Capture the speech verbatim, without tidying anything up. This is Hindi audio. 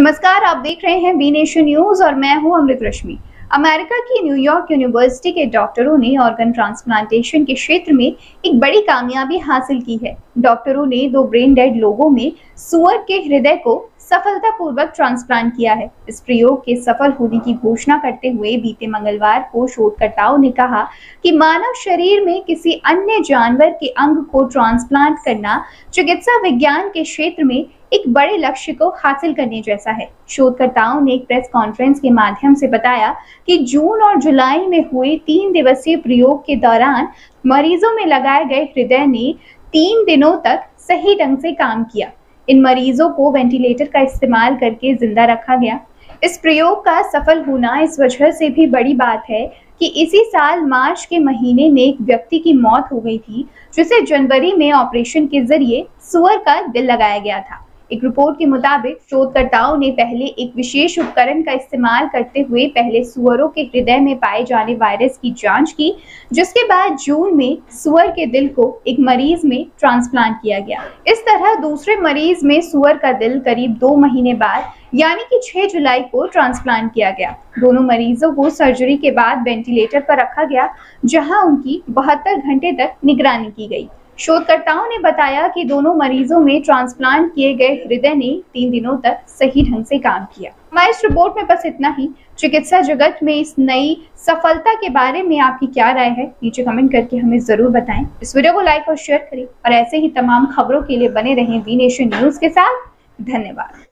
नमस्कार, आप देख रहे हैं वी नेशन न्यूज और मैं हूं अमृत रश्मि। अमेरिका की न्यूयॉर्क यूनिवर्सिटी के डॉक्टरों ने ऑर्गन ट्रांसप्लांटेशन के क्षेत्र में एक बड़ी कामयाबी हासिल की है। डॉक्टरों ने दो ब्रेन डेड लोगों में सूअर के हृदय को सफलतापूर्वक ट्रांसप्लांट किया है। इस प्रयोग के सफल होने की घोषणा करते हुए बीते मंगलवार को शोधकर्ताओं ने कहा कि मानव शरीर में किसी अन्य जानवर के अंग को ट्रांसप्लांट करना चिकित्सा विज्ञान के क्षेत्र में एक बड़े लक्ष्य को हासिल करने जैसा है। शोधकर्ताओं ने एक प्रेस कॉन्फ्रेंस के माध्यम से बताया कि जून और जुलाई में हुए तीन दिवसीय प्रयोग के दौरान मरीजों में लगाए गए हृदय ने तीन दिनों तक सही ढंग से काम किया। इन मरीजों को वेंटिलेटर का इस्तेमाल करके जिंदा रखा गया। इस प्रयोग का सफल होना इस वजह से भी बड़ी बात है कि इसी साल मार्च के महीने में एक व्यक्ति की मौत हो गई थी, जिसे जनवरी में ऑपरेशन के जरिए सूअर का दिल लगाया गया था। एक रिपोर्ट के मुताबिक शोधकर्ताओं ने पहले एक विशेष उपकरण का इस्तेमाल करते हुए पहले सूअरों के हृदय में पाए जाने वायरस की जांच की, जिसके बाद जून में सूअर के दिल को एक मरीज में ट्रांसप्लांट किया गया। इस तरह दूसरे मरीज में सूअर का दिल करीब दो महीने बाद यानी कि छह जुलाई को ट्रांसप्लांट किया गया। दोनों मरीजों को सर्जरी के बाद वेंटिलेटर पर रखा गया, जहाँ उनकी बहत्तर घंटे तक निगरानी की गई। शोधकर्ताओं ने बताया कि दोनों मरीजों में ट्रांसप्लांट किए गए हृदय ने तीन दिनों तक सही ढंग से काम किया। हमारे इस रिपोर्ट में बस इतना ही। चिकित्सा जगत में इस नई सफलता के बारे में आपकी क्या राय है, नीचे कमेंट करके हमें जरूर बताएं। इस वीडियो को लाइक और शेयर करें और ऐसे ही तमाम खबरों के लिए बने रहें वी नेशन न्यूज के साथ। धन्यवाद।